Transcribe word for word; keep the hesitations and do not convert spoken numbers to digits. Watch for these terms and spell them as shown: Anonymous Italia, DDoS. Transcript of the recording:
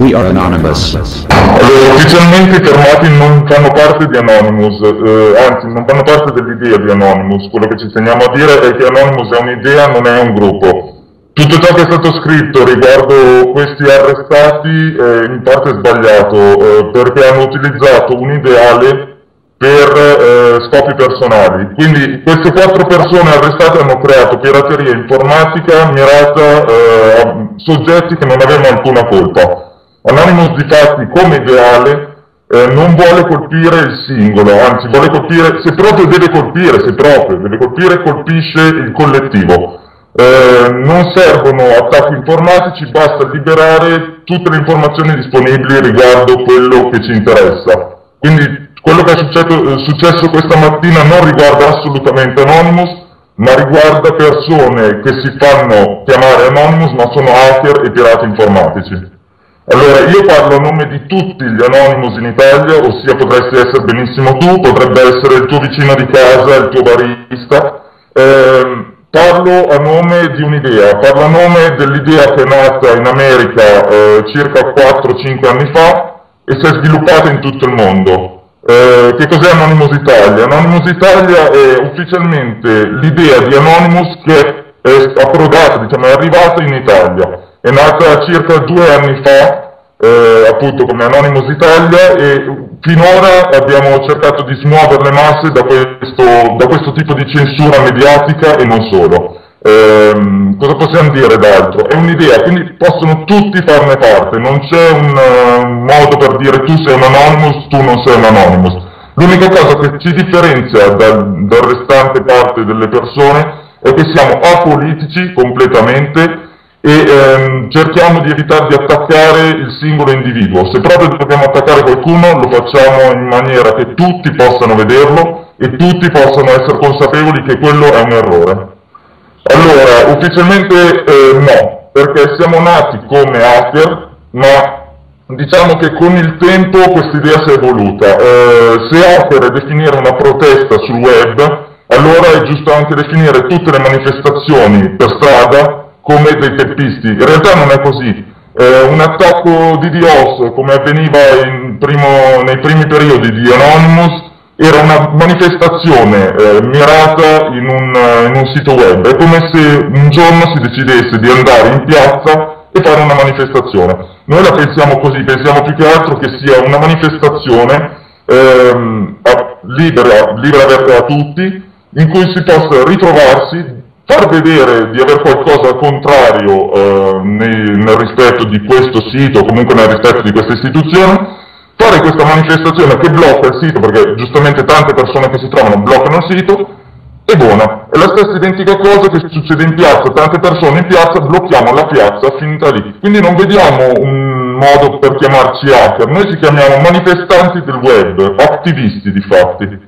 We are Anonymous. Eh, ufficialmente i termoti non fanno parte di Anonymous, eh, anzi non fanno parte dell'idea di Anonymous. Quello che ci teniamo a dire è che Anonymous è un'idea, non è un gruppo. Tutto ciò che è stato scritto riguardo questi arrestati è in parte sbagliato, eh, perché hanno utilizzato un ideale per eh, scopi personali. Quindi queste quattro persone arrestate hanno creato pirateria informatica mirata eh, a soggetti che non avevano alcuna colpa. Anonymous difatti come ideale eh, non vuole colpire il singolo, anzi vuole colpire, se proprio deve colpire, se proprio deve colpire, colpisce il collettivo. Eh, non servono attacchi informatici, basta liberare tutte le informazioni disponibili riguardo quello che ci interessa. Quindi quello che è successo, eh, successo questa mattina non riguarda assolutamente Anonymous, ma riguarda persone che si fanno chiamare Anonymous, ma sono hacker e pirati informatici. Allora, io parlo a nome di tutti gli Anonymous in Italia, ossia potresti essere benissimo tu, potrebbe essere il tuo vicino di casa, il tuo barista. Eh, parlo a nome di un'idea, parlo a nome dell'idea che è nata in America eh, circa quattro cinque anni fa e si è sviluppata in tutto il mondo. Eh, che cos'è Anonymous Italia? Anonymous Italia è ufficialmente l'idea di Anonymous che è approdata, diciamo, è arrivata in Italia. È nata circa due anni fa, eh, appunto come Anonymous Italia, e finora abbiamo cercato di smuovere le masse da questo, da questo tipo di censura mediatica e non solo. Eh, cosa possiamo dire d'altro? È un'idea, quindi possono tutti farne parte, non c'è un, uh, un modo per dire tu sei un Anonymous, tu non sei un Anonymous. L'unica cosa che ci differenzia dal, dal restante parte delle persone è che siamo apolitici completamente e ehm, cerchiamo di evitare di attaccare il singolo individuo. Se proprio dobbiamo attaccare qualcuno, lo facciamo in maniera che tutti possano vederlo e tutti possano essere consapevoli che quello è un errore. Allora, ufficialmente eh, no, perché siamo nati come hacker, ma diciamo che con il tempo questa idea si è evoluta. Eh, se hacker è definire una protesta sul web, allora è giusto anche definire tutte le manifestazioni per strada come dei teppisti. In realtà non è così. Eh, un attacco di DDoS, come avveniva in primo, nei primi periodi di Anonymous, era una manifestazione eh, mirata in un, in un sito web. È come se un giorno si decidesse di andare in piazza e fare una manifestazione. Noi la pensiamo così, pensiamo più che altro che sia una manifestazione ehm, libera, libera aperta a tutti, in cui si possa ritrovarsi, far vedere di aver qualcosa al contrario eh, nel, nel rispetto di questo sito, o comunque nel rispetto di questa istituzione, fare questa manifestazione che blocca il sito, perché giustamente tante persone che si trovano bloccano il sito, è buona. È la stessa identica cosa che succede in piazza, tante persone in piazza, blocchiamo la piazza, finita lì. Quindi non vediamo un modo per chiamarci hacker, noi ci chiamiamo manifestanti del web, attivisti di fatti.